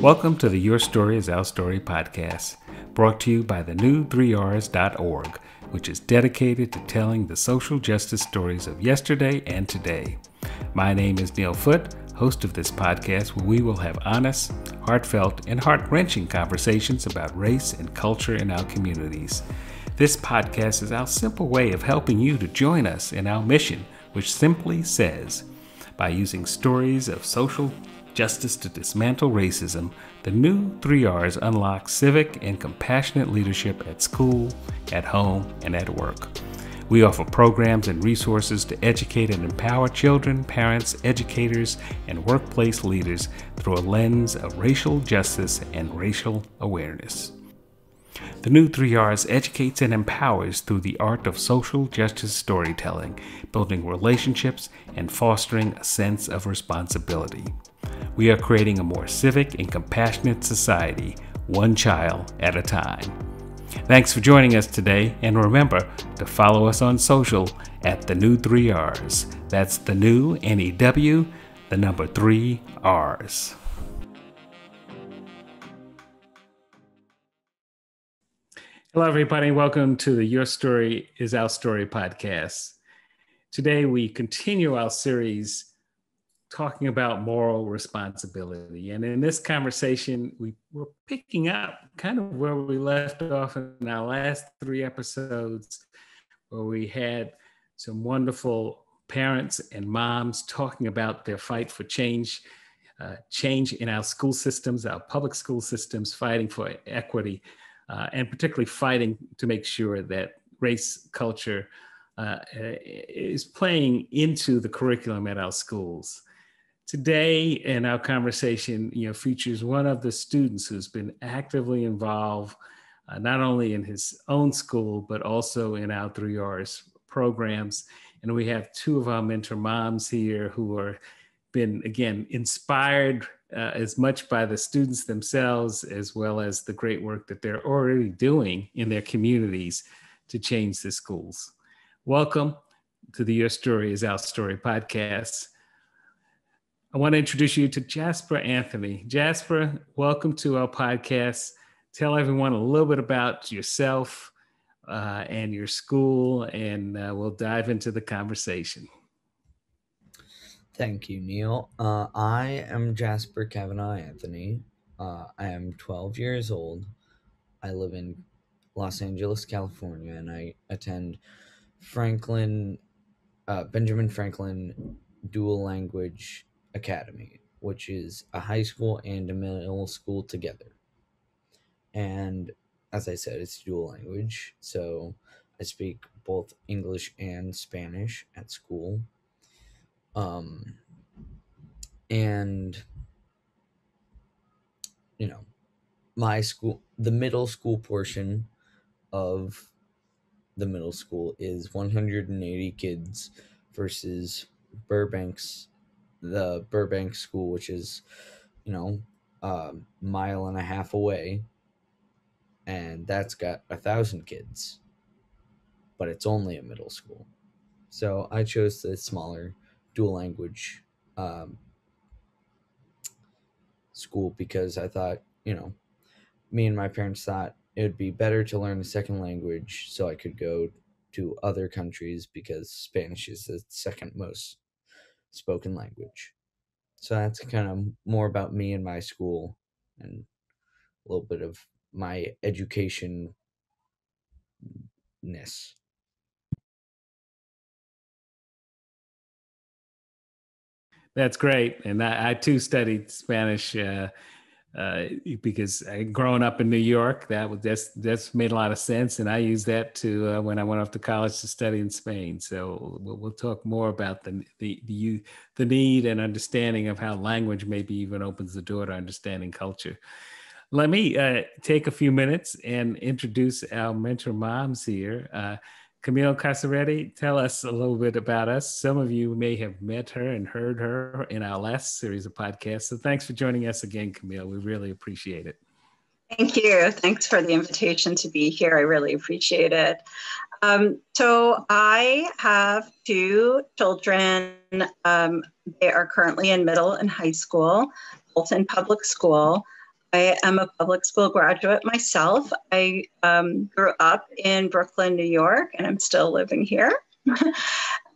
Welcome to the Your Story is Our Story podcast, brought to you by the New 3Rs.org, which is dedicated to telling the social justice stories of yesterday and today. My name is Neil Foote, host of this podcast, where we will have honest, heartfelt, and heart-wrenching conversations about race and culture in our communities. This podcast is our simple way of helping you to join us in our mission, which simply says, by using stories of social justice to dismantle racism, the New 3Rs unlock civic and compassionate leadership at school, at home, and at work. We offer programs and resources to educate and empower children, parents, educators, and workplace leaders through a lens of racial justice and racial awareness. The New 3Rs educates and empowers through the art of social justice storytelling, building relationships, and fostering a sense of responsibility. We are creating a more civic and compassionate society, one child at a time. Thanks for joining us today, and remember to follow us on social at The New 3Rs. That's The New, N-E-W, the number 3Rs. Hello, everybody. Welcome to the Your Story is Our Story podcast. Today, we continue our series talking about moral responsibility. And in this conversation, we were picking up kind of where we left off in our last three episodes, where we had some wonderful parents and moms talking about their fight for change, change in our school systems, our public school systems, fighting for equity, and particularly fighting to make sure that race, culture is playing into the curriculum at our schools. Today in our conversation, features one of the students who's been actively involved, not only in his own school, but also in our 3Rs programs. And we have two of our mentor moms here who are been, again, inspired as much by the students themselves, as well as the great work that they're already doing in their communities to change the schools. Welcome to the Your Story is Our Story podcast. I want to introduce you to Jasper Anthony. Jasper, welcome to our podcast. Tell everyone a little bit about yourself and your school, and we'll dive into the conversation. Thank you, Neil. I am Jasper Cavanaugh Anthony. I am 12 years old. I live in Los Angeles, California, and I attend Benjamin Franklin Dual Language Academy, which is a high school and a middle school together. And as I said, it's dual language, so I speak both English and Spanish at school. And my school, the middle school portion of the middle school is 180 kids versus the Burbank school, which is, a mile and a half away, and that's got 1,000 kids, but it's only a middle school. So I chose the smaller dual language school because I thought, me and my parents thought it would be better to learn a second language so I could go to other countries, because Spanish is the second most spoken language. So that's kind of more about me and my school, and a little bit of my education-ness. That's great. And I too studied Spanish because growing up in New York, that's made a lot of sense, and I used that to when I went off to college to study in Spain. So we'll talk more about the need and understanding of how language maybe even opens the door to understanding culture. Let me take a few minutes and introduce our mentor moms here. Camille Casaretti, tell us a little bit about us. Some of you may have met her and heard her in our last series of podcasts. So thanks for joining us again, Camille. We really appreciate it. Thank you. Thanks for the invitation to be here. I really appreciate it. So I have two children. They are currently in middle and high school, both in public school. I am a public school graduate myself. I grew up in Brooklyn, New York, and I'm still living here.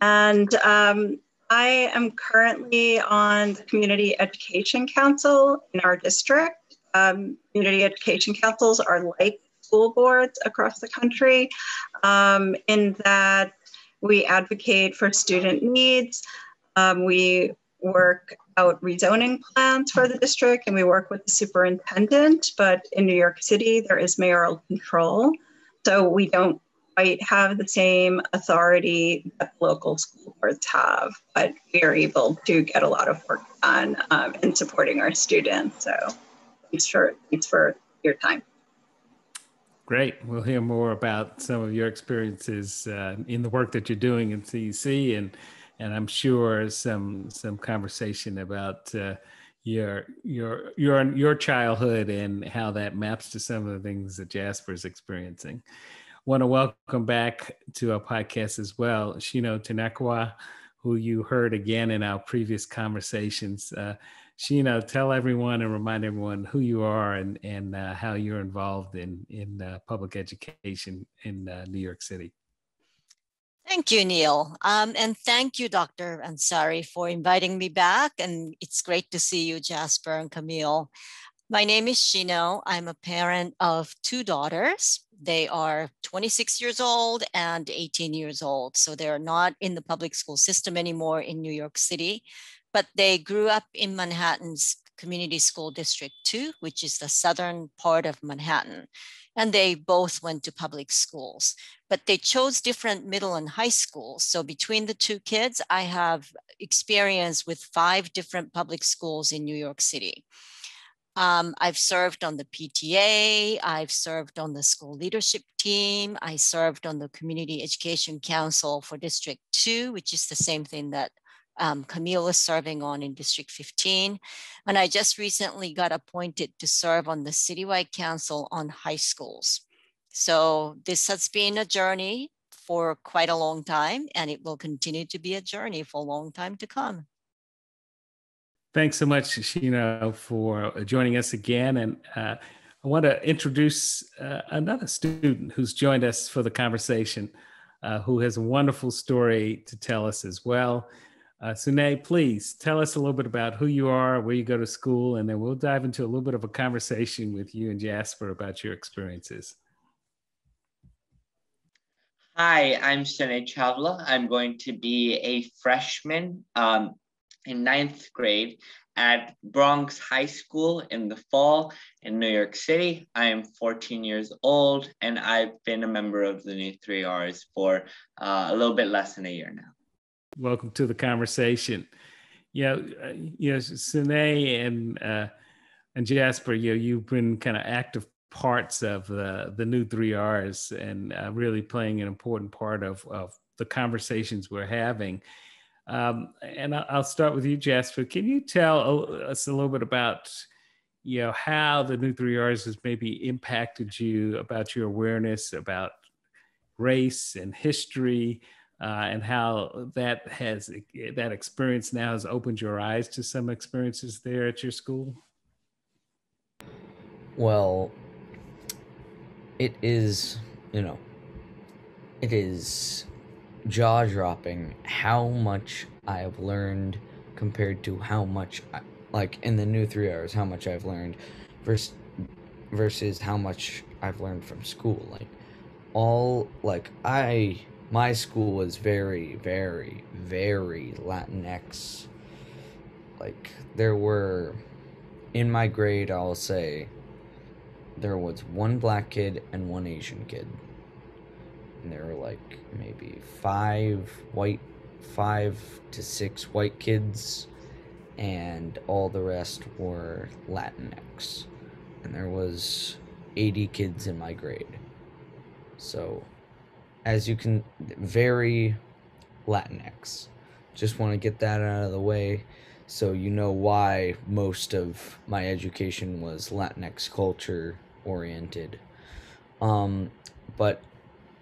And I am currently on the Community Education Council in our district. Community Education Councils are like school boards across the country in that we advocate for student needs. We work out rezoning plans for the district, and we work with the superintendent, but in New York City, there is mayoral control. So we don't quite have the same authority that local school boards have, but we are able to get a lot of work done in supporting our students. So thanks for your time. Great. We'll hear more about some of your experiences in the work that you're doing in CEC, and I'm sure some conversation about your childhood and how that maps to some of the things that Jasper's experiencing. Want to welcome back to our podcast as well, Shino Tanikawa, who you heard again in our previous conversations. Shino, tell everyone and remind everyone who you are and how you're involved in public education in New York City. Thank you, Neil. And thank you, Dr. Ansari, for inviting me back. And it's great to see you, Jasper and Camille. My name is Shino. I'm a parent of two daughters. They are 26 years old and 18 years old. So they're not in the public school system anymore in New York City, but they grew up in Manhattan's Community School District 2, which is the southern part of Manhattan. And they both went to public schools, but they chose different middle and high schools. So between the two kids, I have experience with 5 different public schools in New York City. I've served on the PTA, I've served on the school leadership team, I served on the Community Education Council for District 2, which is the same thing that Camille is serving on in District 15. And I just recently got appointed to serve on the Citywide Council on High Schools. So this has been a journey for quite a long time, and it will continue to be a journey for a long time to come. Thanks so much, Shino, for joining us again. And I want to introduce another student who's joined us for the conversation, who has a wonderful story to tell us as well. Sunay, please tell us a little bit about who you are, where you go to school, and then we'll dive into a little bit of a conversation with you and Jasper about your experiences. Hi, I'm Sunay Chawla. I'm going to be a freshman in 9th grade at Bronx High School in the fall in New York City. I am 14 years old, and I've been a member of the New 3Rs for a little bit less than a year now. Welcome to the conversation. You know, Sunay and Jasper, you've been kind of active parts of the New 3Rs and really playing an important part of the conversations we're having. And I'll start with you, Jasper. Can you tell us a little bit about, you know, how the New 3Rs has maybe impacted you about your awareness about race and history? And how that experience now has opened your eyes to some experiences there at your school? Well, it is jaw-dropping how much I've learned compared to how much, like in the New 3Rs, how much I've learned versus how much I've learned from school. My school was very, very, very Latinx. Like, there were, in my grade, I'll say, there was one black kid and one Asian kid. And there were, like, maybe 5 to 6 white kids, and all the rest were Latinx. And there was 80 kids in my grade. So, as you can, very Latinx. Just want to get that out of the way so you know why most of my education was Latinx culture oriented. But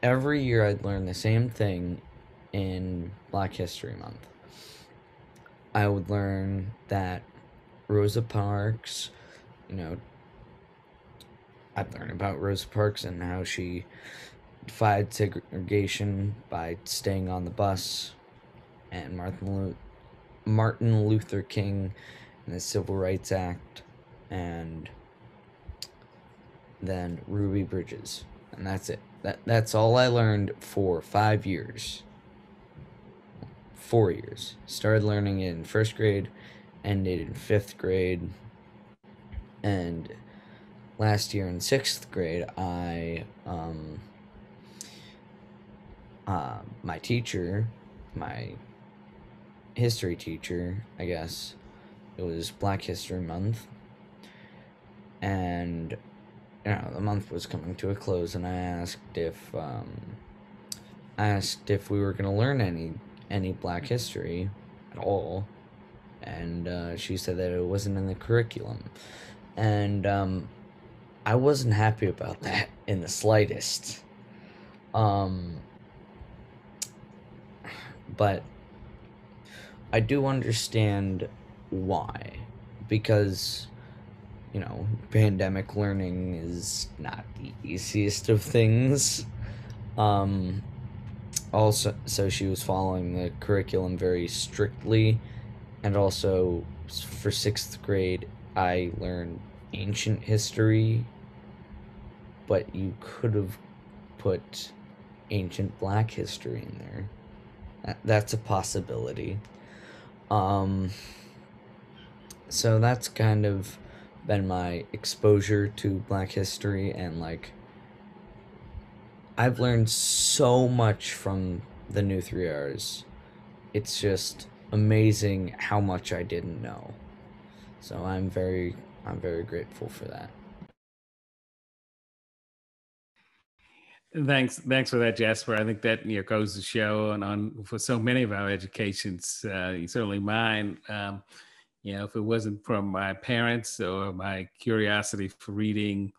every year I'd learn the same thing in Black History Month. I would learn that Rosa Parks, I learned about Rosa Parks and how she defied segregation by staying on the bus, and Martin Luther King and the Civil Rights Act, and then Ruby Bridges. And that's it. That's all I learned for 5 years. 4 years. Started learning it in first grade, ended in fifth grade, and last year in sixth grade, I, my teacher, my history teacher, I guess, it was Black History Month, and, you know, the month was coming to a close, and I asked if, we were going to learn any Black history at all, and, she said that it wasn't in the curriculum, and, I wasn't happy about that in the slightest, but I do understand why, because, you know, pandemic learning is not the easiest of things. Also, so she was following the curriculum very strictly, and also for sixth grade, I learned ancient history, but you could have put ancient Black history in there. That's a possibility. So that's kind of been my exposure to Black history, and, like, I've learned so much from the New 3Rs. It's just amazing how much I didn't know. So I'm very grateful for that. Thanks for that, Jasper. I think that, you know, goes to show, and on for so many of our educations, certainly mine. You know, if it wasn't from my parents or my curiosity for reading,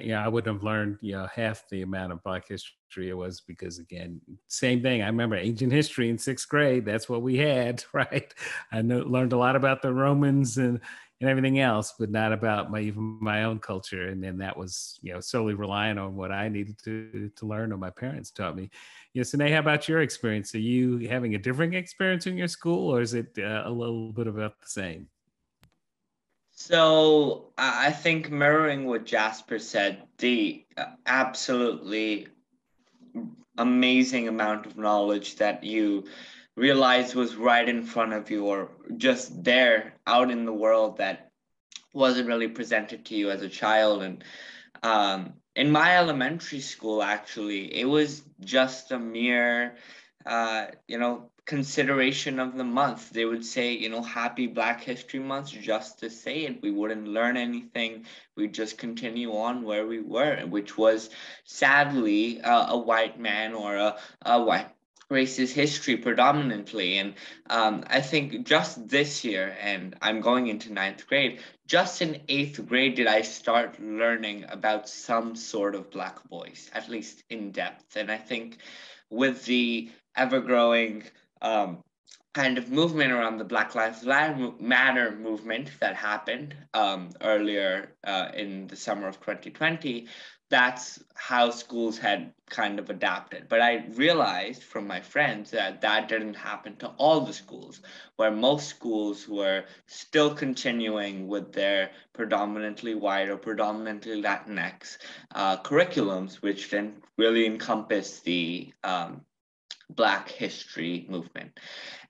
you know, I wouldn't have learned, you know, half the amount of Black history it was, because, again, same thing. I remember ancient history in sixth grade. That's what we had, right? I learned a lot about the Romans and everything else, but not about even my own culture. And then that was, you know, solely relying on what I needed to learn, or my parents taught me. Yes, you know, Sunay, how about your experience? Are you having a different experience in your school, or is it a little bit about the same? So I think, mirroring what Jasper said, the absolutely amazing amount of knowledge that you realized was right in front of you, or just there out in the world, that wasn't really presented to you as a child. And in my elementary school, actually, it was just a mere, you know, consideration of the month. They would say, you know, happy Black History Month, just to say it. We wouldn't learn anything. We'd just continue on where we were, which was, sadly, a white man, or a white racist history predominantly. And I think just this year, and I'm going into ninth grade, just in eighth grade did I start learning about some sort of Black voice, at least in depth. And I think with the ever-growing kind of movement around the Black Lives Matter movement that happened earlier in the summer of 2020, that's how schools had kind of adapted. But I realized from my friends that that didn't happen to all the schools, where most schools were still continuing with their predominantly white or predominantly Latinx curriculums, which didn't really encompass the Black history movement.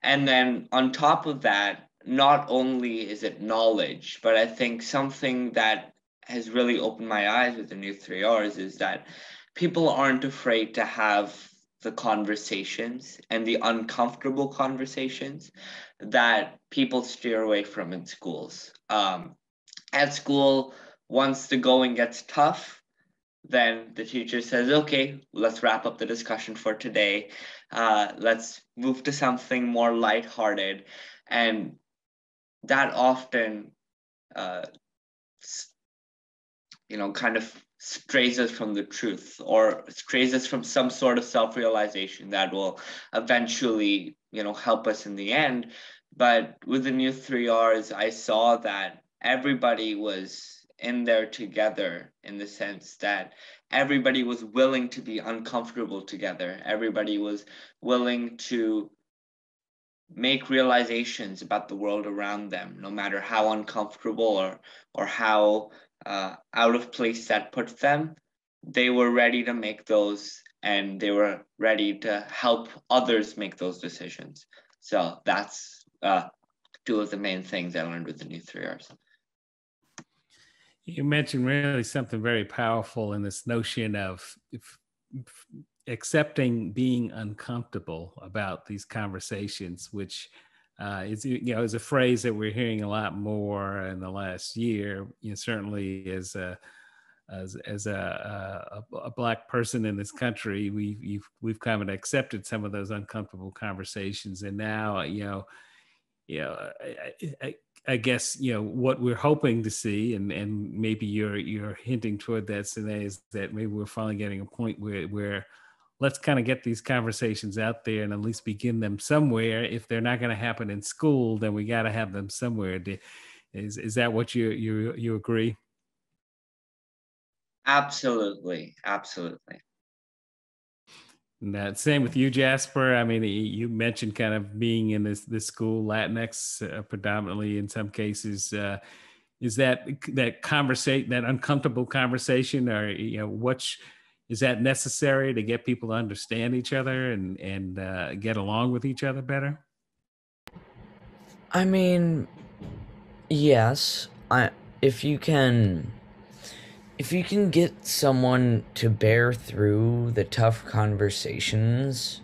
And then on top of that, not only is it knowledge, but I think something that has really opened my eyes with the New 3Rs is that people aren't afraid to have the conversations, and the uncomfortable conversations that people steer away from in schools. At school, once the going gets tough, then the teacher says, okay, let's wrap up the discussion for today. Let's move to something more lighthearted. And that often, you know, kind of strays us from the truth, or strays us from some sort of self-realization that will eventually, you know, help us in the end. But with the New 3Rs, I saw that everybody was in there together, in the sense that everybody was willing to be uncomfortable together. Everybody was willing to make realizations about the world around them, no matter how uncomfortable or how out of place that puts them. They were ready to make those, and they were ready to help others make those decisions. So that's two of the main things I learned with the New 3Rs. You mentioned really something very powerful in this notion of accepting being uncomfortable about these conversations, which is a phrase that we're hearing a lot more in the last year. You know, certainly as a Black person in this country, we've kind of accepted some of those uncomfortable conversations, and now I guess, what we're hoping to see, and maybe you're hinting toward that, Sunay, is that maybe we're finally getting a point where let's kind of get these conversations out there and at least begin them somewhere. If they're not going to happen in school, then we got to have them somewhere. Is that what you agree? Absolutely. Absolutely. Now, same with you, Jasper. I mean, you mentioned kind of being in this school, Latinx predominantly in some cases. Is that conversation, that uncomfortable conversation, or is that necessary to get people to understand each other and get along with each other better? I mean, yes. If you can get someone to bear through the tough conversations,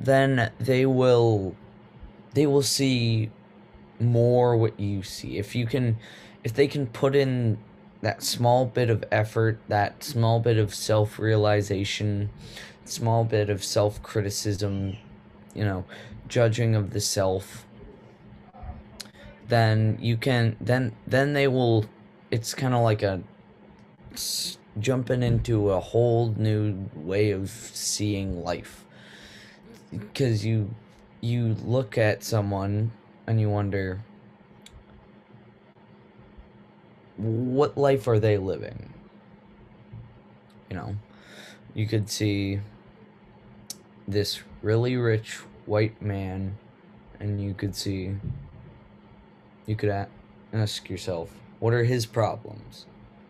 then they will see more what you see. If they can put in that small bit of effort, that small bit of self-realization, small bit of self-criticism, judging of the self, then they will. It's kind of like jumping into a whole new way of seeing life, because you look at someone and you wonder, what life are they living? You could see this really rich white man, and you could ask yourself, what are his problems?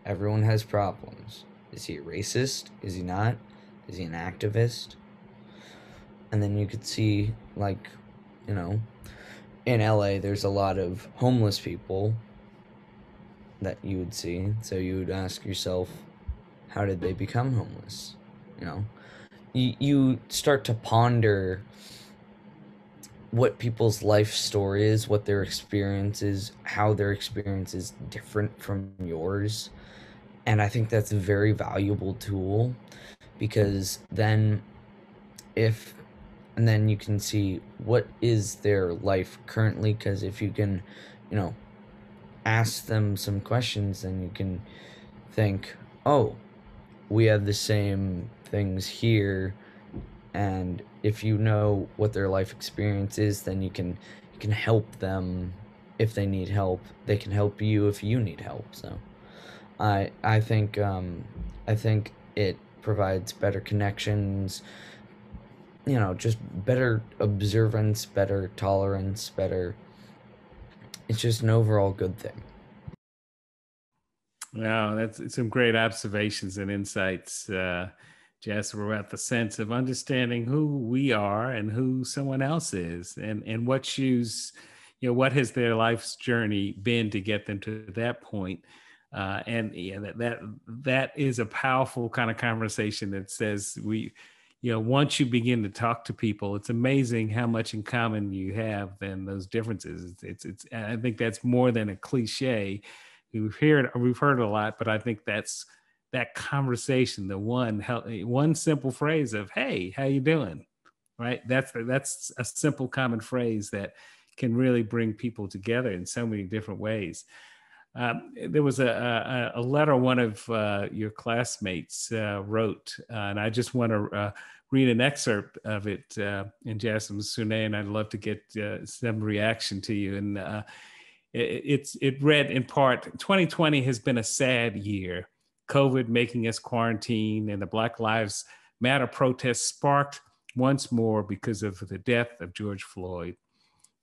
Everyone has problems. Is he a racist? Is he not? Is he an activist? And then you could see, in LA, there's a lot of homeless people that you would see. So you would ask yourself, how did they become homeless? You start to ponder what people's life story is, what their experience is, how their experience is different from yours. And I think that's a very valuable tool, because then you can see what is their life currently, because if you can, ask them some questions, then you can think, oh, we have the same things here. And if you know what their life experience is, then you can help them if they need help. They can help you if you need help. So I think it provides better connections, just better observance, better tolerance, better. It's just an overall good thing. Wow, that's some great observations and insights, Jasper, about the sense of understanding who we are and who someone else is, and what shoes, what has their life's journey been to get them to that point. That is a powerful kind of conversation that says once you begin to talk to people, it's amazing how much in common you have and those differences. It's I think that's more than a cliche. We've heard a lot, but I think that's that conversation, the one simple phrase of, hey, how you doing, right? That's a simple common phrase that can really bring people together in so many different ways. There was a letter one of your classmates wrote, and I just want to read an excerpt of it, and Jasper, Sunay, and I'd love to get some reaction to you. And It read in part, 2020 has been a sad year. COVID making us quarantine and the Black Lives Matter protests sparked once more because of the death of George Floyd.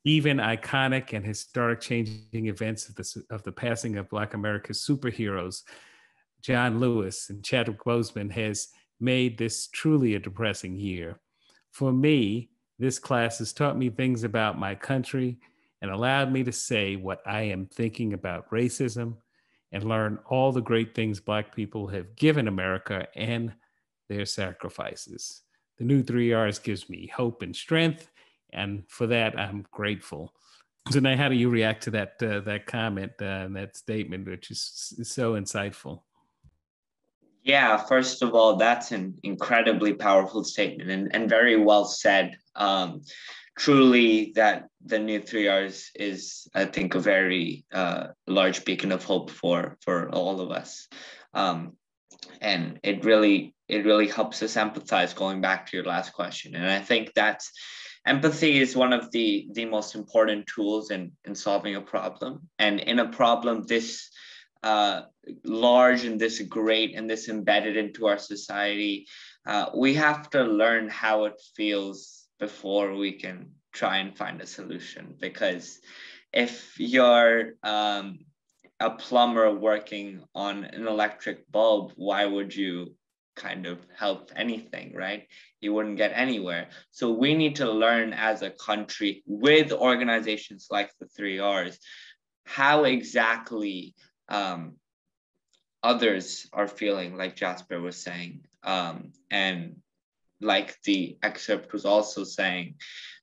Even iconic and historic changing events of the passing of Black America's superheroes, John Lewis and Chadwick Boseman, has made this truly a depressing year. For me, this class has taught me things about my country and allowed me to say what I am thinking about racism and learn all the great things Black people have given America and their sacrifices. The New 3Rs gives me hope and strength, and for that, I'm grateful. Sunay, how do you react to that comment and that statement, which is so insightful? Yeah, first of all, that's an incredibly powerful statement and very well said. Truly, that the New 3Rs is, I think, a very large beacon of hope for all of us. And it really helps us empathize, going back to your last question. And I think that's, empathy is one of the most important tools in solving a problem. And in a problem this large and this great and this embedded into our society, we have to learn how it feels before we can try and find a solution. Because if you're a plumber working on an electric bulb, why would you kind of help anything, right? You wouldn't get anywhere. So we need to learn as a country, with organizations like the 3Rs, how exactly others are feeling, like Jasper was saying, and like the excerpt was also saying,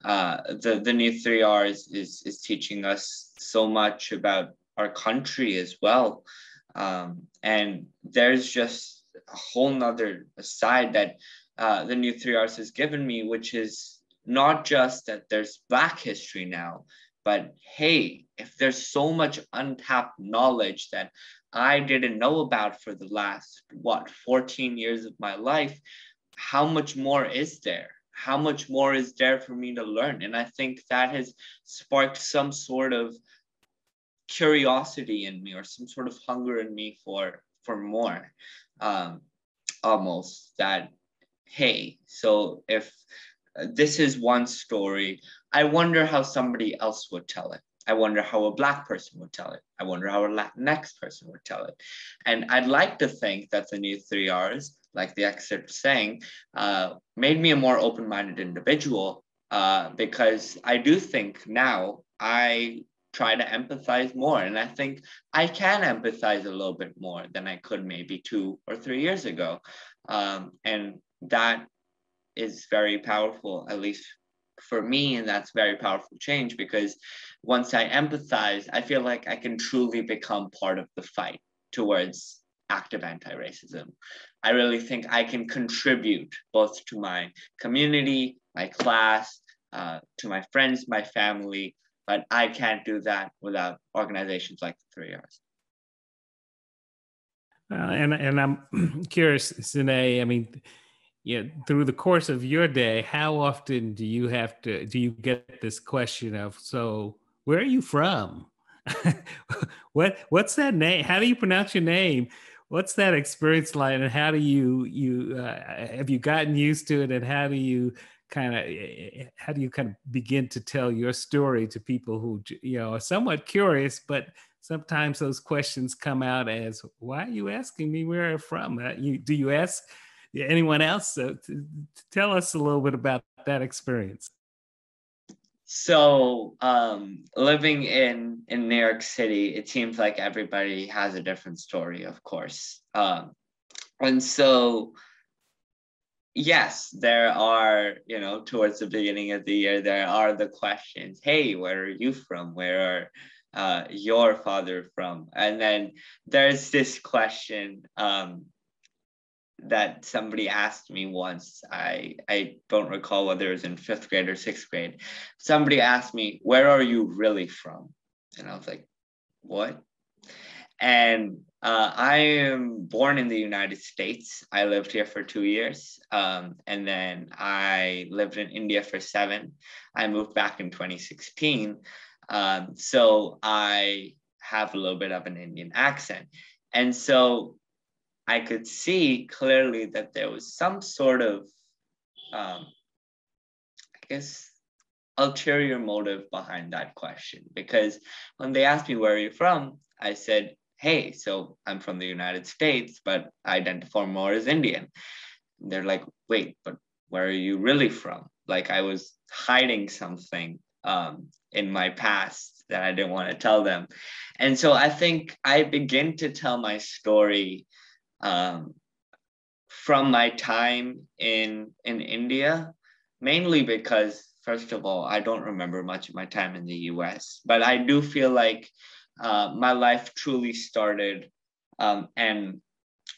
the New 3Rs is teaching us so much about our country as well. And there's just a whole nother side that the New 3Rs has given me, which is not just that there's Black history now, but hey, if there's so much untapped knowledge that I didn't know about for the last, 14 years of my life, how much more is there? How much more is there for me to learn? And I think that has sparked some sort of curiosity in me, or some sort of hunger in me for more, almost that, hey, so if this is one story, I wonder how somebody else would tell it. I wonder how a Black person would tell it. I wonder how a Latinx person would tell it. And I'd like to think that the New 3Rs, like the excerpt saying, made me a more open-minded individual, because I do think now I try to empathize more. And I think I can empathize a little bit more than I could maybe 2 or 3 years ago. And that is very powerful, at least for me, and that's very powerful change, because once I empathize, I feel like I can truly become part of the fight towards active anti-racism. I really think I can contribute both to my community, my class, to my friends, my family, but I can't do that without organizations like the 3Rs. And I'm curious, Sunay, I mean, yeah, through the course of your day, how often do you get this question of, so where are you from? What's that name? How do you pronounce your name? What's that experience like? And how do you have you gotten used to it? And how do you kind of begin to tell your story to people who, you know, are somewhat curious, but sometimes those questions come out as, why are you asking me where I'm from? Do you ask anyone else? So tell us a little bit about that experience. So living in New York City, it seems like everybody has a different story, of course. And so, yes, there are, you know, towards the beginning of the year, there are the questions, hey, where are you from? Where are your father from? And then there's this question, that somebody asked me once, I don't recall whether it was in 5th grade or 6th grade, somebody asked me, where are you really from? And I was like, what? And I am born in the United States. I lived here for 2 years. And then I lived in India for 7. I moved back in 2016. So I have a little bit of an Indian accent. And so I could see clearly that there was some sort of, I guess, ulterior motive behind that question. Because when they asked me, where are you from? I said, hey, so I'm from the United States, but I identify more as Indian. And they're like, wait, but where are you really from? Like, I was hiding something in my past that I didn't want to tell them. And so I think I begin to tell my story from my time in India, mainly because, first of all, I don't remember much of my time in the US, but I do feel like my life truly started and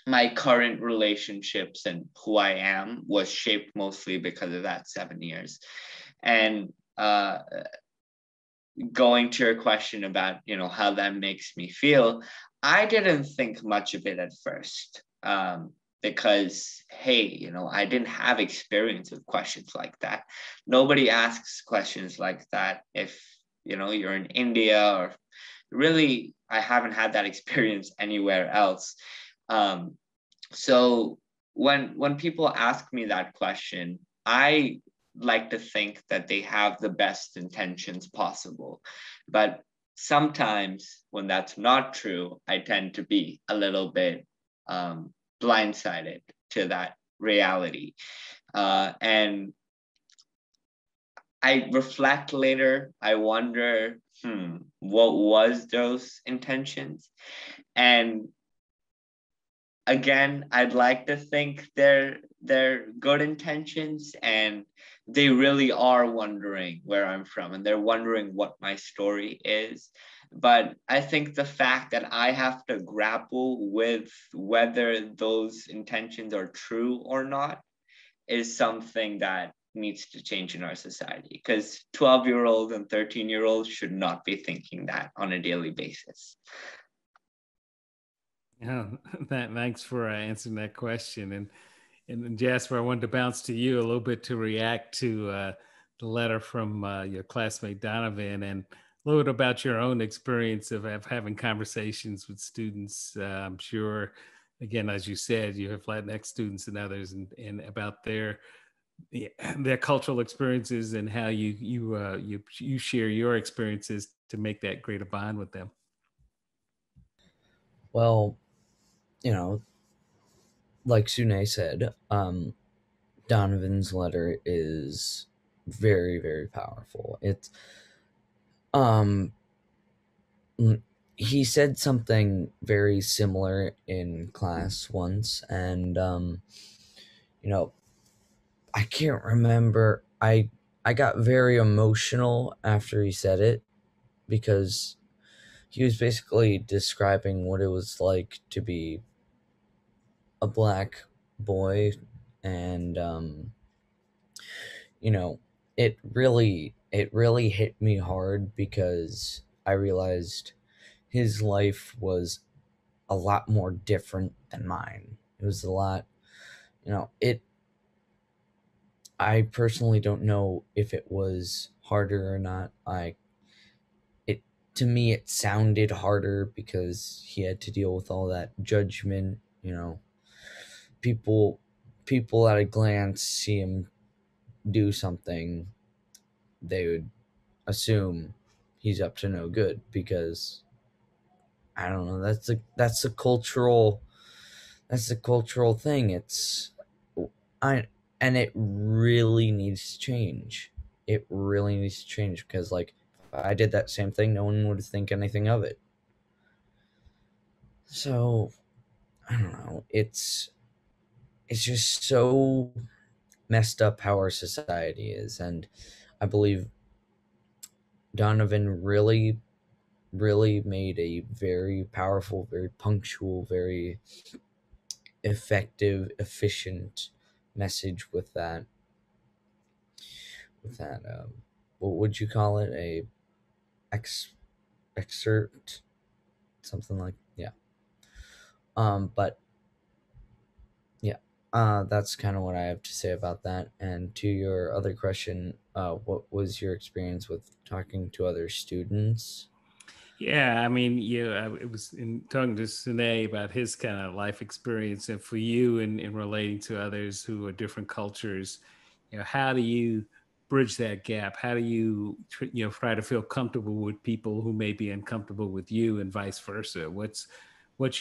my current relationships and who I am was shaped mostly because of that 7 years. And going to your question about, you know, how that makes me feel, I didn't think much of it at first because, hey, you know, I didn't have experience with questions like that. Nobody asks questions like that if, you know, you're in India, or really, I haven't had that experience anywhere else. So when people ask me that question, I like to think that they have the best intentions possible. But sometimes when that's not true, I tend to be a little bit blindsided to that reality. And I reflect later, I wonder, what was those intentions? And again, I'd like to think they're good intentions, and they really are wondering where I'm from, and they're wondering what my story is. But I think the fact that I have to grapple with whether those intentions are true or not is something that needs to change in our society, because 12-year-olds and 13-year-olds should not be thinking that on a daily basis. Yeah, thanks for answering that question. And Jasper, I wanted to bounce to you a little bit to react to the letter from your classmate Donovan, and a little bit about your own experience of having conversations with students. I'm sure, again, as you said, you have Latinx students and others, and about their cultural experiences and how you share your experiences to make that greater bond with them. Well, you know, like Sunay said, Donovan's letter is very, very powerful. It's, he said something very similar in class once, and, you know, I can't remember. I got very emotional after he said it, because he was basically describing what it was like to be a black boy, and, you know, it really hit me hard, because I realized his life was a lot more different than mine. It was a lot, you know, I personally don't know if it was harder or not. To me, it sounded harder because he had to deal with all that judgment. You know, people at a glance see him do something, they would assume he's up to no good, because I don't know. That's a cultural thing. And it really needs to change. It really needs to change, because, like, I did that same thing, no one would think anything of it. So, I don't know. It's just so messed up how our society is. And I believe Donovan really, really made a very powerful, very punctual, very effective, efficient message with that. With that, what would you call it? A excerpt, something like, yeah. But yeah, that's kind of what I have to say about that. And to your other question, What was your experience with talking to other students? Yeah, I mean, it was in talking to Sunay about his kind of life experience, and for you in relating to others who are different cultures, how do you bridge that gap? How do you, try to feel comfortable with people who may be uncomfortable with you, and vice versa? What's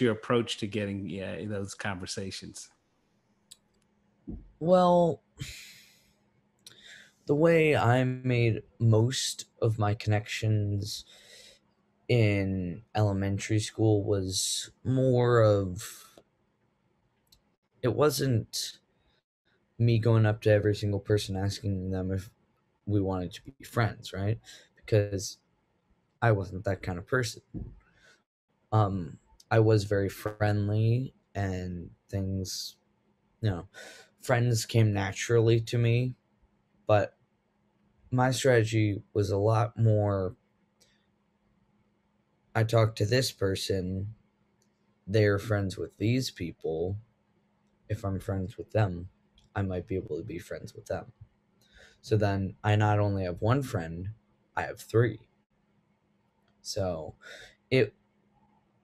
your approach to getting in those conversations? Well, the way I made most of my connections in elementary school was more of, it wasn't me going up to every single person asking them if we wanted to be friends, right? Because I wasn't that kind of person. I was very friendly, and things, friends came naturally to me, but my strategy was a lot more, I talked to this person, they're friends with these people. If I'm friends with them, I might be able to be friends with them. So then I not only have one friend, I have three. So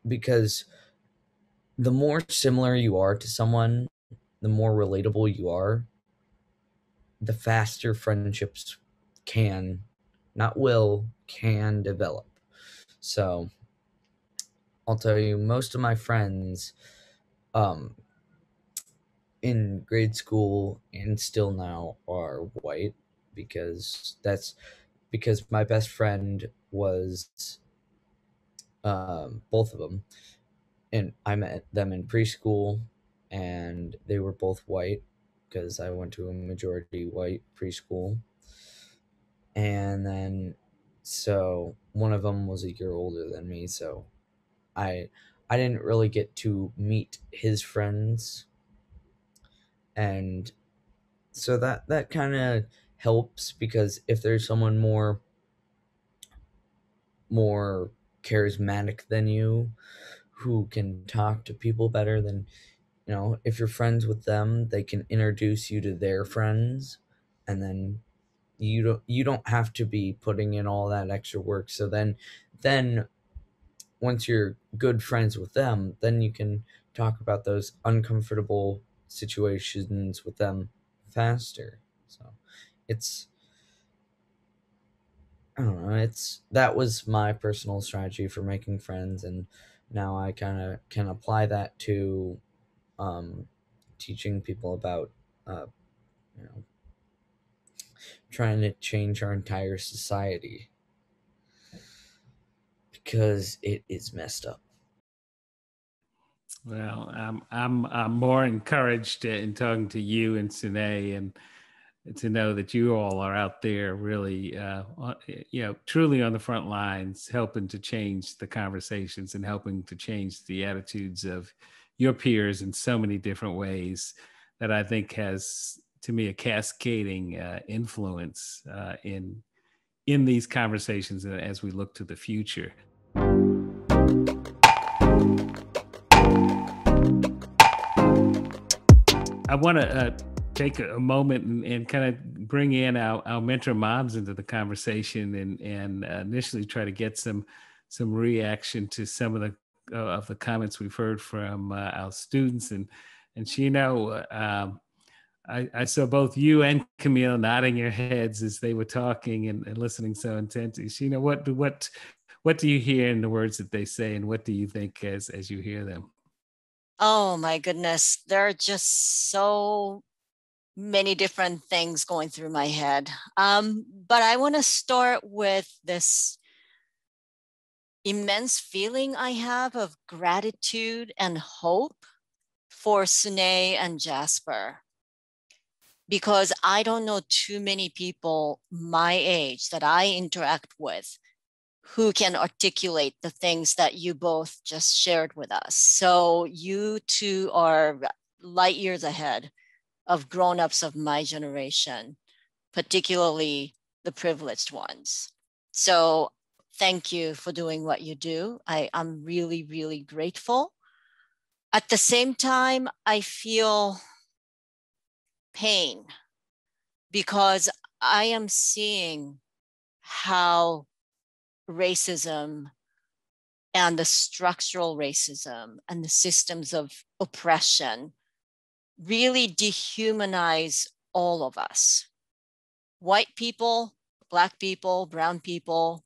because the more similar you are to someone, the more relatable you are, the faster friendships can develop. So I'll tell you, most of my friends in grade school and still now are white, because my best friend was both of them, and I met them in preschool, and they were both white because I went to a majority white preschool. And then, so one of them was a year older than me, so I didn't really get to meet his friends. And so that kind of helps, because if there's someone more charismatic than you who can talk to people better than, if you're friends with them, they can introduce you to their friends, and then you don't have to be putting in all that extra work. So then once you're good friends with them, then you can talk about those uncomfortable situations with them faster. So that was my personal strategy for making friends, and now I kind of can apply that to teaching people about, trying to change our entire society, because it is messed up. Well, I'm more encouraged in talking to you and Sunay, and to know that you all are out there really, truly on the front lines, helping to change the conversations and helping to change the attitudes of your peers in so many different ways, that I think has, to me, a cascading influence in these conversations as we look to the future. I want to take a moment and kind of bring in our mentor moms into the conversation, and initially try to get some reaction to some of the comments we've heard from our students. And Shino, I saw both you and Camille nodding your heads as they were talking and listening so intently. Shino, what do you hear in the words that they say, and what do you think as you hear them? Oh my goodness, there are just so many different things going through my head. But I want to start with this immense feeling I have of gratitude and hope for Sunay and Jasper, because I don't know too many people my age that I interact with who can articulate the things that you both just shared with us. So you two are light years ahead of grown-ups of my generation, particularly the privileged ones. So thank you for doing what you do. I'm really, really grateful. At the same time, I feel pain, because I am seeing how racism and the structural racism and the systems of oppression really dehumanize all of us. White people, Black people, brown people,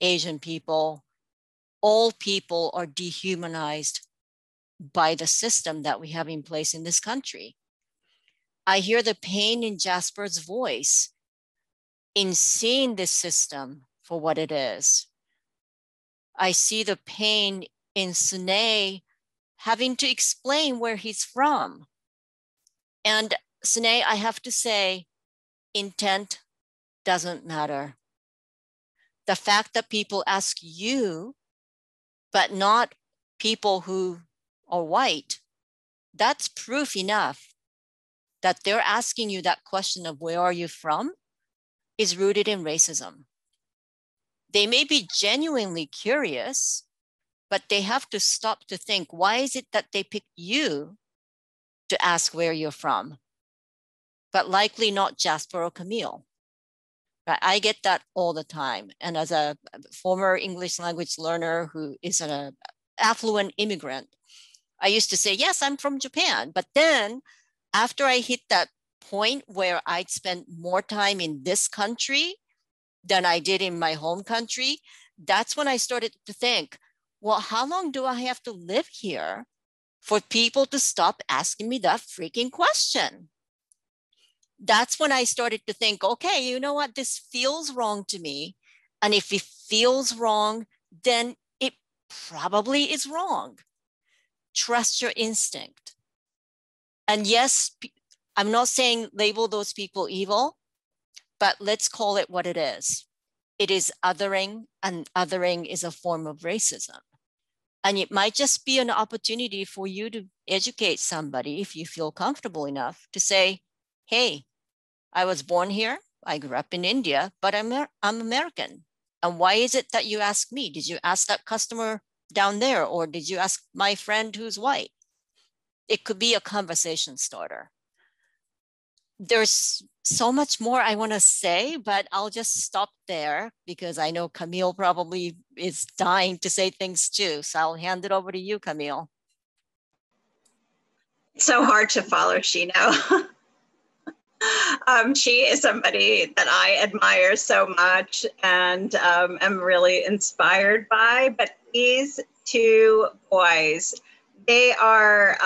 Asian people, all people are dehumanized by the system that we have in place in this country. I hear the pain in Jasper's voice in seeing this system for what it is. I see the pain in Sunay having to explain where he's from. And Sunay, I have to say, intent doesn't matter. The fact that people ask you, but not people who are white, that's proof enough that they're asking you that question of where are you from is rooted in racism. They may be genuinely curious, but they have to stop to think, why is it that they picked you to ask where you're from? But likely not Jasper or Camille. I get that all the time. And as a former English language learner who is an affluent immigrant, I used to say, yes, I'm from Japan. But then after I hit that point where I'd spent more time in this country than I did in my home country, that's when I started to think, well, how long do I have to live here for people to stop asking me that freaking question? That's when I started to think, okay, you know what, this feels wrong to me. And if it feels wrong, then it probably is wrong. Trust your instinct. And yes, I'm not saying label those people evil, but let's call it what it is. It is othering, and othering is a form of racism. And it might just be an opportunity for you to educate somebody if you feel comfortable enough to say, hey, I was born here, I grew up in India, but I'm American. And why is it that you ask me? Did you ask that customer down there? Or did you ask my friend who's white? It could be a conversation starter. There's so much more I want to say, but I'll just stop there because I know Camille probably is dying to say things too. So I'll hand it over to you, Camille. It's so hard to follow Shino. She is somebody that I admire so much and am really inspired by, but these two boys, they are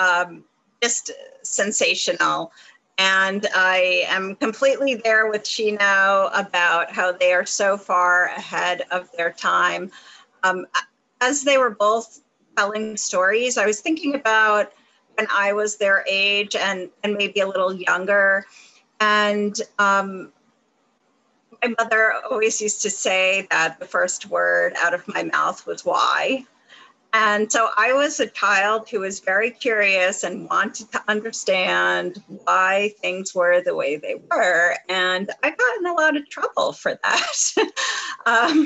just sensational. And I am completely there with Shino about how they are so far ahead of their time. As they were both telling stories, I was thinking about when I was their age and maybe a little younger. And my mother always used to say that the first word out of my mouth was why. And so I was a child who was very curious and wanted to understand why things were the way they were. And I got in a lot of trouble for that. I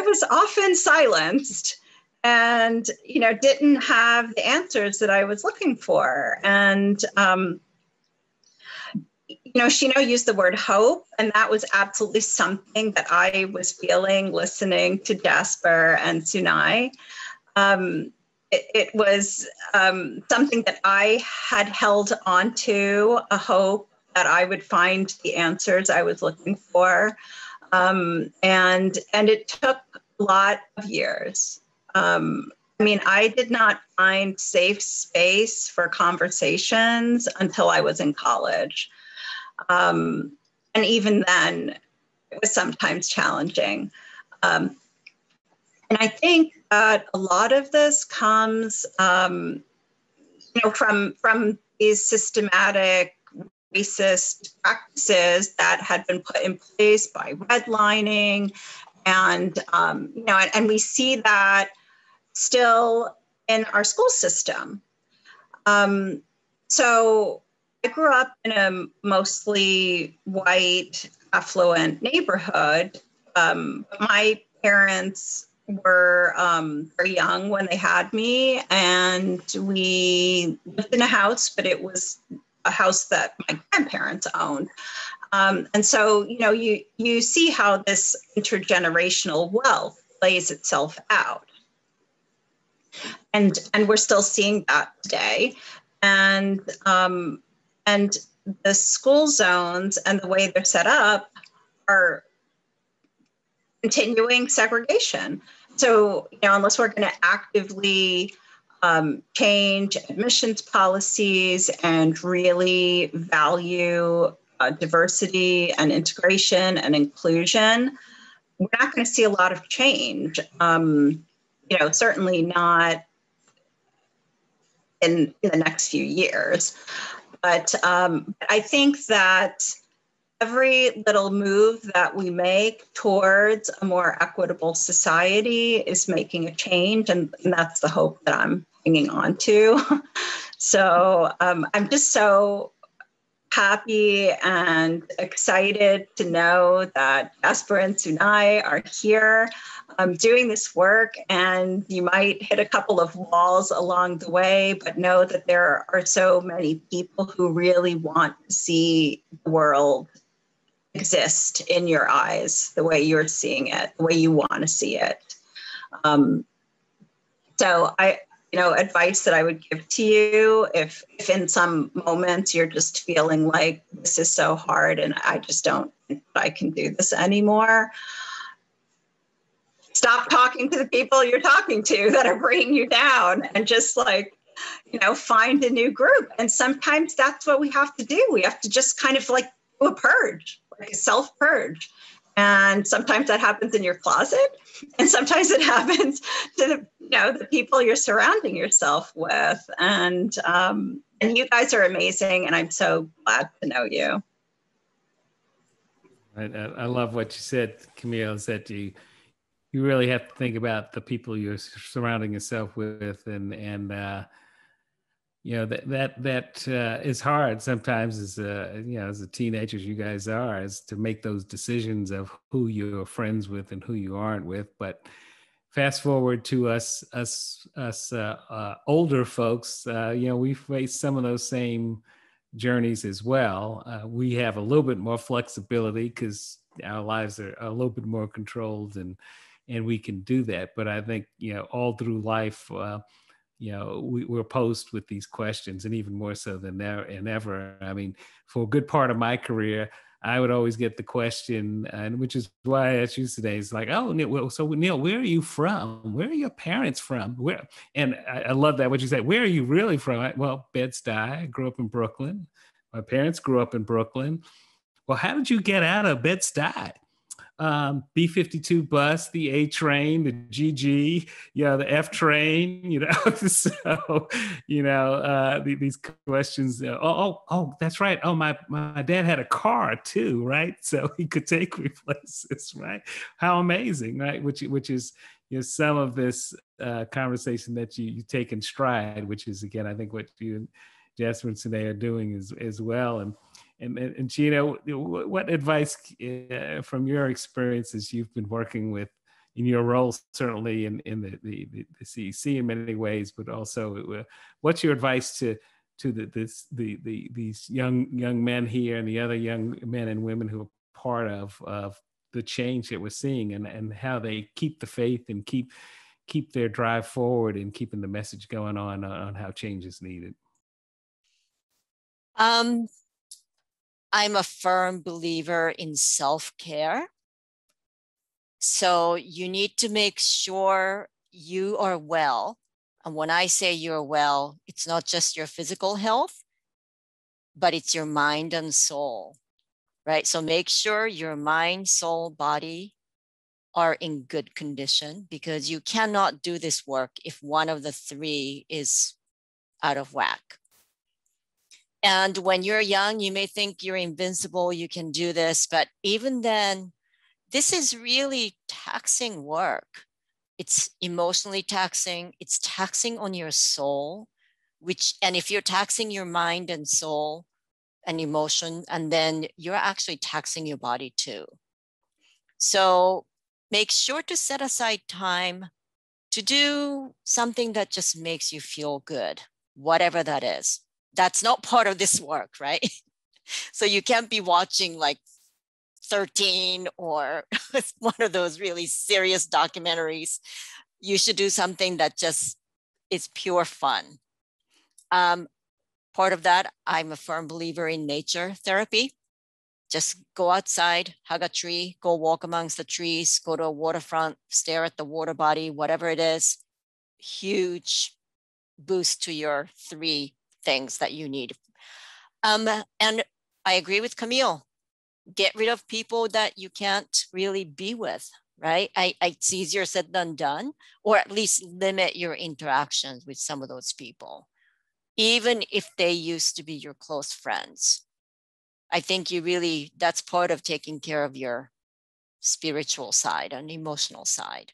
was often silenced and, you know, didn't have the answers that I was looking for. And, you know, Shino used the word hope, and that was absolutely something that I was feeling listening to Jasper and Sunay. It was something that I had held onto, a hope that I would find the answers I was looking for. And it took a lot of years. I mean, I did not find safe space for conversations until I was in college. And even then, it was sometimes challenging. And I think that a lot of this comes you know, from these systematic racist practices that had been put in place by redlining. And, you know, and we see that still in our school system. So I grew up in a mostly white, affluent neighborhood. My parents were very young when they had me, and we lived in a house, but it was a house that my grandparents owned. And so, you know, you see how this intergenerational wealth plays itself out. And we're still seeing that today. And the school zones and the way they're set up are continuing segregation. So, you know, unless we're going to actively change admissions policies and really value diversity and integration and inclusion, we're not going to see a lot of change. You know, certainly not in the next few years. But I think that every little move that we make towards a more equitable society is making a change, and that's the hope that I'm hanging on to. So I'm just so happy and excited to know that Jasper and Sunay are here doing this work, and you might hit a couple of walls along the way, but know that there are so many people who really want to see the world exist in your eyes, the way you're seeing it, the way you want to see it. So you know, advice that I would give to you, if in some moments you're just feeling like this is so hard and I just don't think I can do this anymore, stop talking to the people you're talking to that are bringing you down, and just, like, you know, find a new group. And sometimes that's what we have to do. We have to just kind of, like, do a purge, like a self-purge. And sometimes that happens in your closet, and sometimes it happens to the, you know, the people you're surrounding yourself with. And you guys are amazing, and I'm so glad to know you. I love what you said, Camille, is that you really have to think about the people you're surrounding yourself with, and you know, that is hard sometimes as a, you know, as a teenager, as you guys are, is to make those decisions of who you're friends with and who you aren't with. But fast forward to us older folks, you know, we face some of those same journeys as well. We have a little bit more flexibility because our lives are a little bit more controlled, and we can do that. But I think, you know, all through life, you know, we're posed with these questions, and even more so than ever. I mean, for a good part of my career, I would always get the question, and which is why I asked you today, is like, oh, Neil, so Neil, where are you from? Where are your parents from? Where? And I love that, what you said, where are you really from? Well, Bed-Stuy, I grew up in Brooklyn. My parents grew up in Brooklyn. Well, how did you get out of Bed-Stuy? B-52 bus, the A train, the GG, you know, the F train, you know, so, you know, these questions, oh, that's right. Oh, my dad had a car too, right? So he could take me places, right? How amazing, right? Which is, you know, some of this conversation that you take in stride, which is, again, I think what you and Jasper and Sunay are doing as well. And Shino, what advice from your experiences you've been working with in your role, certainly in the CEC in many ways, but also what's your advice to these young men here and the other young men and women who are part of the change that we're seeing, and how they keep the faith and keep their drive forward and keeping the message going on how change is needed? I'm a firm believer in self-care. So you need to make sure you are well. And when I say you're well, it's not just your physical health, but it's your mind and soul, right? So make sure your mind, soul, body are in good condition, because you cannot do this work if one of the three is out of whack. And when you're young, you may think you're invincible, you can do this, but even then, this is really taxing work. It's emotionally taxing, it's taxing on your soul, and if you're taxing your mind and soul and emotion, and then you're actually taxing your body too. So make sure to set aside time to do something that just makes you feel good, whatever that is. That's not part of this work, right? So you can't be watching like 13 or one of those really serious documentaries. You should do something that just is pure fun. Part of that, I'm a firm believer in nature therapy. Just go outside, hug a tree, go walk amongst the trees, go to a waterfront, stare at the water body, whatever it is. Huge boost to your three things that you need. And I agree with Camille. Get rid of people that you can't really be with, right? It's easier said than done, or at least limit your interactions with some of those people, even if they used to be your close friends. I think you really, that's part of taking care of your spiritual side and emotional side.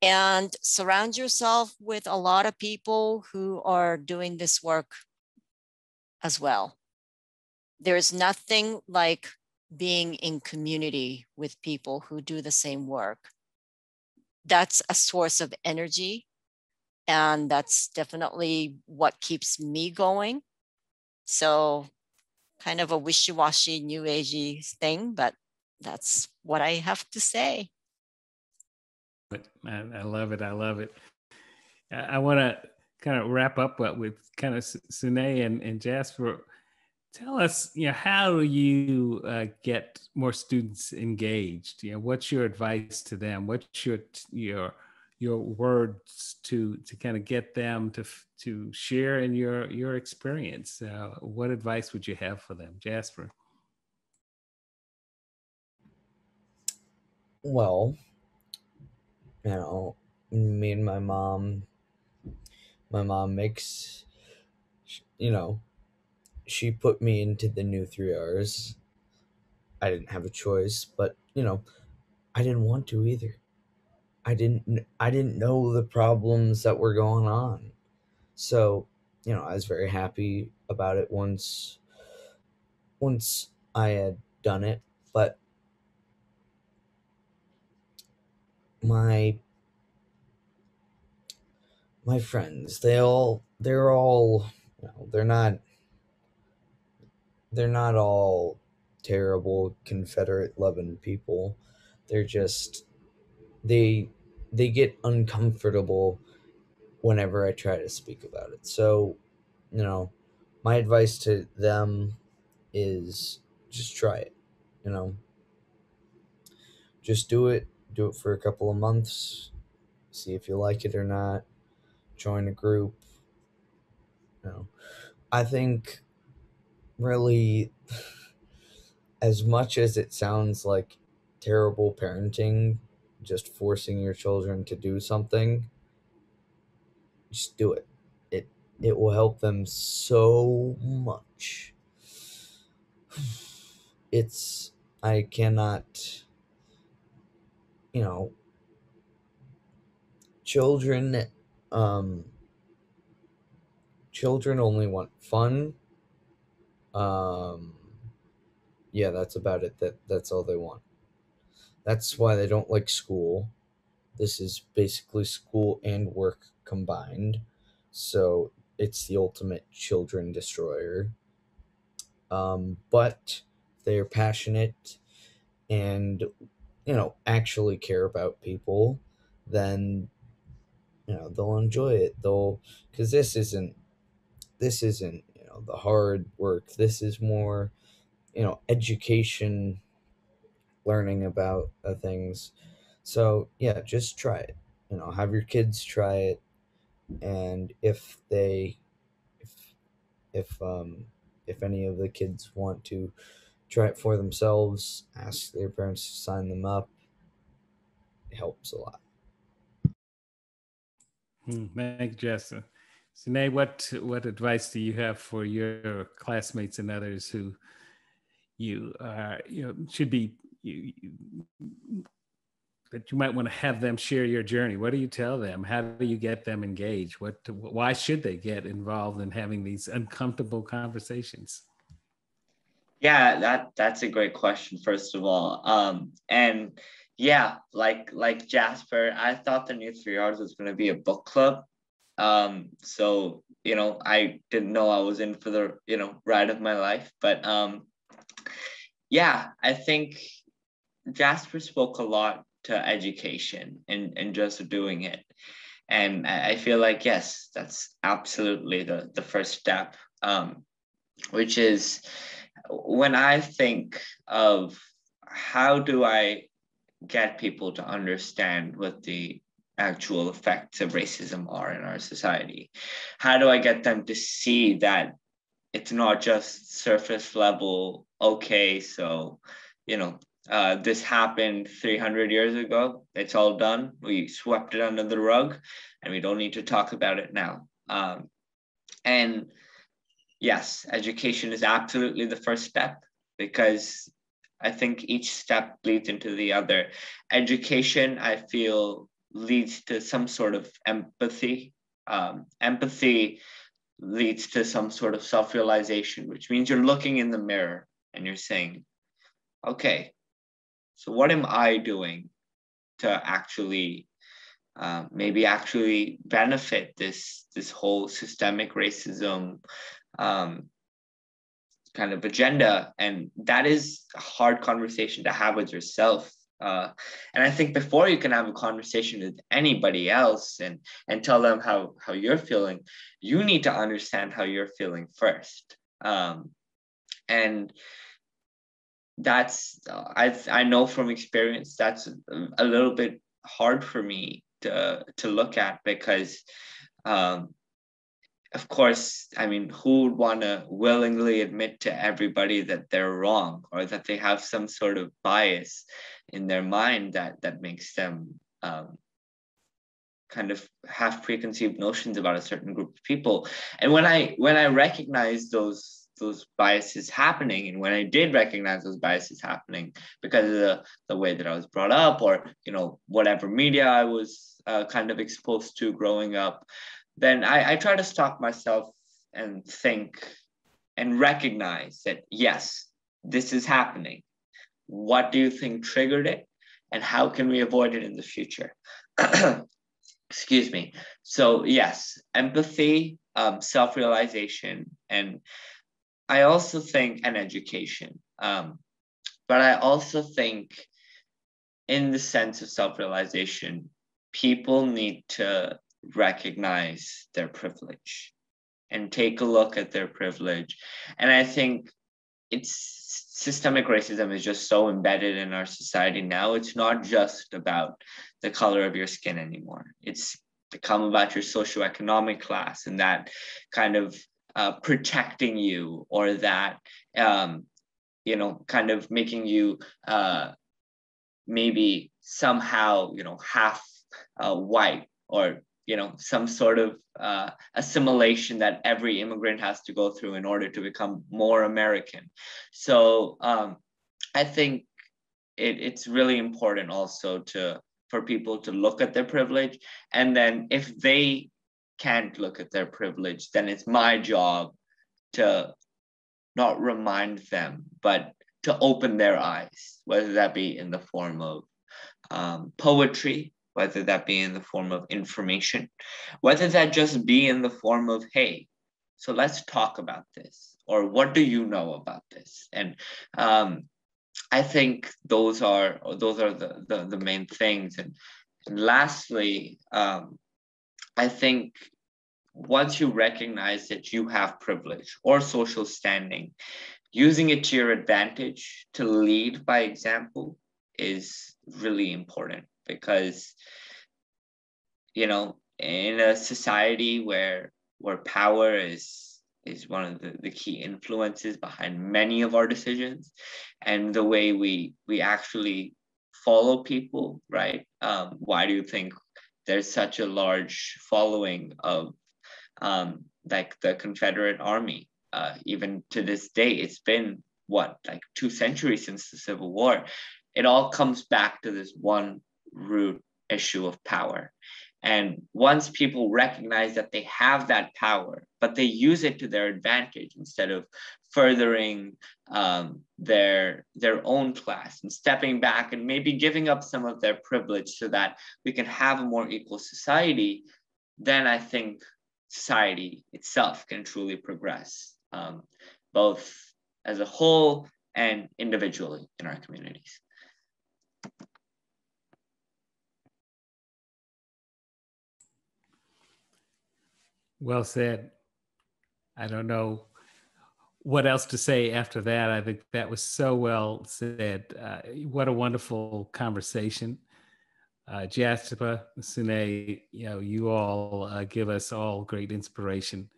And surround yourself with a lot of people who are doing this work as well. There is nothing like being in community with people who do the same work. That's a source of energy. And that's definitely what keeps me going. So kind of a wishy-washy, new-agey thing, but that's what I have to say. I love it. I love it. I want to kind of wrap up with kind of Sunay and Jasper. Tell us, you know, how do you get more students engaged? You know, what's your advice to them? What's your words to kind of get them to share in your experience? What advice would you have for them, Jasper? Well, you know, me and my mom makes, you know, she put me into the new 3Rs. I didn't have a choice, but, you know, I didn't want to either. I didn't know the problems that were going on. So, you know, I was very happy about it once I had done it, but my friends, they're all, you know, they're not all terrible Confederate loving people. They're just, they get uncomfortable whenever I try to speak about it. So, you know, my advice to them is just try it, you know, just do it for a couple of months, see if you like it or not, join a group. You know, I think really, as much as it sounds like terrible parenting, just forcing your children to do something, just do it. It will help them so much. I cannot, you know, children only want fun. Yeah, that's about it. That's all they want. That's why they don't like school. This is basically school and work combined. So it's the ultimate children destroyer. But they're passionate and, you know, actually care about people, then, you know, they'll enjoy it. Because this isn't, you know, the hard work. This is more, you know, education, learning about things. So yeah, just try it, you know, have your kids try it. And if any of the kids want to try it for themselves, ask their parents to sign them up. It helps a lot. Thank you, Jasper. Sunay, what advice do you have for your classmates and others who you might want to have them share your journey? What do you tell them? How do you get them engaged? Why should they get involved in having these uncomfortable conversations? Yeah, that's a great question, first of all. And yeah, like Jasper, I thought the new 3Rs was going to be a book club. So you know, I didn't know I was in for the, you know, ride of my life. But yeah, I think Jasper spoke a lot to education and just doing it. And I feel like, yes, that's absolutely the first step, which is when I think of how do I get people to understand what the actual effects of racism are in our society? How do I get them to see that it's not just surface level, okay, so, you know, this happened 300 years ago, it's all done, we swept it under the rug, and we don't need to talk about it now. And yes, education is absolutely the first step, because I think each step leads into the other. Education, I feel, leads to some sort of empathy. Empathy leads to some sort of self-realization, which means you're looking in the mirror and you're saying, okay, so what am I doing to actually maybe actually benefit this whole systemic racism kind of agenda? And that is a hard conversation to have with yourself. And I think before you can have a conversation with anybody else and tell them how you're feeling, you need to understand how you're feeling first. And that's, I know from experience, that's a little bit hard for me to look at, because of course, I mean, who would want to willingly admit to everybody that they're wrong or that they have some sort of bias in their mind that makes them kind of have preconceived notions about a certain group of people? And when I recognized those biases happening, and when I did recognize those biases happening because of the way that I was brought up, or, you know, whatever media I was kind of exposed to growing up, then I try to stop myself and think and recognize that, yes, this is happening. What do you think triggered it? And how can we avoid it in the future? Excuse me. So yes, empathy, self-realization, and I also think an education. But I also think in the sense of self-realization, people need to recognize their privilege and take a look at their privilege. And I think it's systemic racism is just so embedded in our society now. It's not just about the color of your skin anymore. It's become about your socioeconomic class and that kind of protecting you, or that, you know, kind of making you maybe somehow, you know, half white, or, you know, some sort of assimilation that every immigrant has to go through in order to become more American. So I think it's really important also for people to look at their privilege. And then if they can't look at their privilege, then it's my job to not remind them, but to open their eyes, whether that be in the form of poetry, whether that be in the form of information, whether that just be in the form of, hey, so let's talk about this, or what do you know about this? And I think those are the main things. And lastly, I think once you recognize that you have privilege or social standing, using it to your advantage to lead by example is really important. Because, you know, in a society where power is one of the key influences behind many of our decisions and the way we actually follow people, right? Why do you think there's such a large following of like the Confederate Army? Even to this day, it's been what, like 2 centuries since the Civil War. It all comes back to this one root issue of power. And once people recognize that they have that power, but they use it to their advantage instead of furthering their own class and stepping back and maybe giving up some of their privilege so that we can have a more equal society, then I think society itself can truly progress, both as a whole and individually in our communities. Well said. I don't know what else to say after that. I think that was so well said. What a wonderful conversation. Jasper, Sunay, you all give us all great inspiration.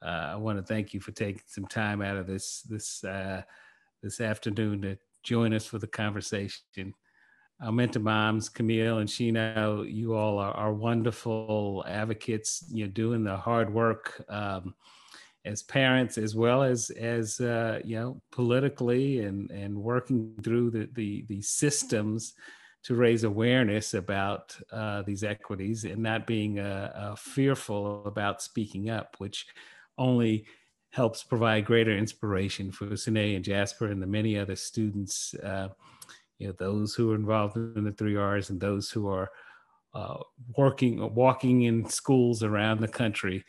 I want to thank you for taking some time out of this afternoon to join us for the conversation. Our mentor moms, Camille and Shino, you all are wonderful advocates. You're doing the hard work as parents, as well as politically and working through the systems to raise awareness about these equities and not being fearful about speaking up, which only helps provide greater inspiration for Sunay and Jasper and the many other students. Those who are involved in the 3Rs and those who are walking in schools around the country,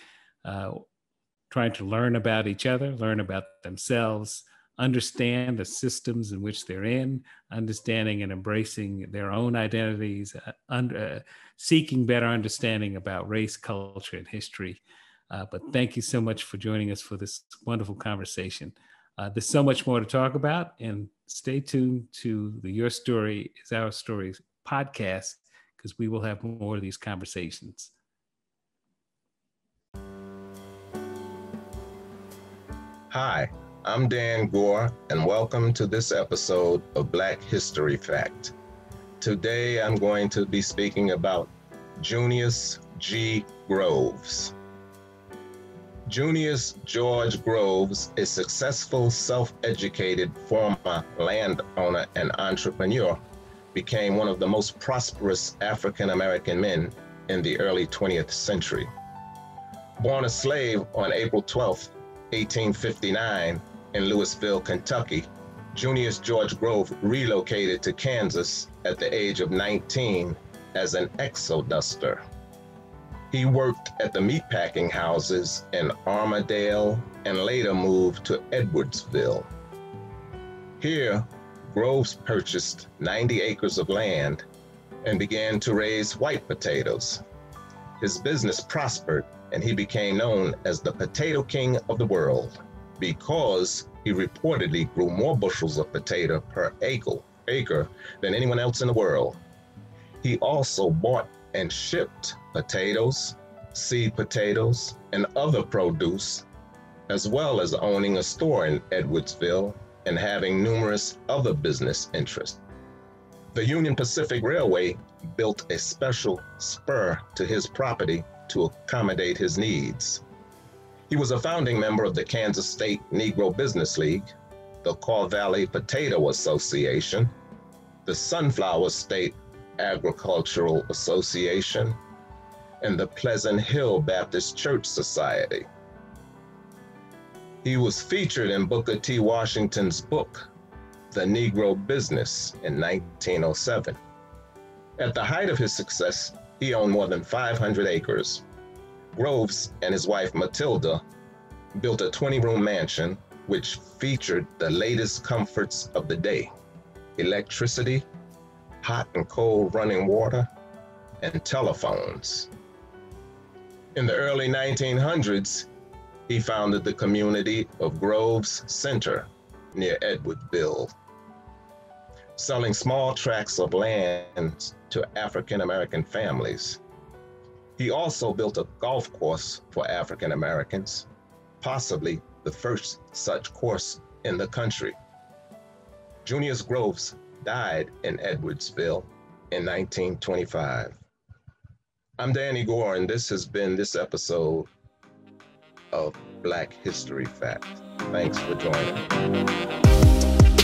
trying to learn about each other, learn about themselves, understand the systems in which they're in, understanding and embracing their own identities, seeking better understanding about race, culture, and history. But thank you so much for joining us for this wonderful conversation. There's so much more to talk about, and stay tuned to the Your Story is Our Story podcast, because we will have more of these conversations. Hi, I'm Dan Gore, and welcome to this episode of Black History Fact. Today, I'm going to be speaking about Junius G. Groves. Junius George Groves, a successful self-educated former landowner and entrepreneur, became one of the most prosperous African-American men in the early 20th century. Born a slave on April 12, 1859 in Louisville, Kentucky, Junius George Groves relocated to Kansas at the age of 19 as an exoduster. He worked at the meatpacking houses in Armadale and later moved to Edwardsville. Here, Groves purchased 90 acres of land and began to raise white potatoes. His business prospered, and he became known as the Potato King of the world because he reportedly grew more bushels of potato per acre than anyone else in the world. He also bought and shipped potatoes, seed potatoes, and other produce, as well as owning a store in Edwardsville and having numerous other business interests. The Union Pacific Railway built a special spur to his property to accommodate his needs. He was a founding member of the Kansas State Negro Business League, the Kaw Valley Potato Association, the Sunflower State Agricultural Association, and the Pleasant Hill Baptist Church Society. He was featured in Booker T. Washington's book, The Negro Business, in 1907. At the height of his success, he owned more than 500 acres. Groves and his wife Matilda built a 20-room mansion which featured the latest comforts of the day: electricity, hot and cold running water, and telephones. In the early 1900s, he founded the community of Groves Center near Edwardsville, selling small tracts of land to African-American families. He also built a golf course for African-Americans, possibly the first such course in the country. Junius Groves died in Edwardsville in 1925. I'm Dannie Gore, and this has been this episode of Black History Fact. Thanks for joining.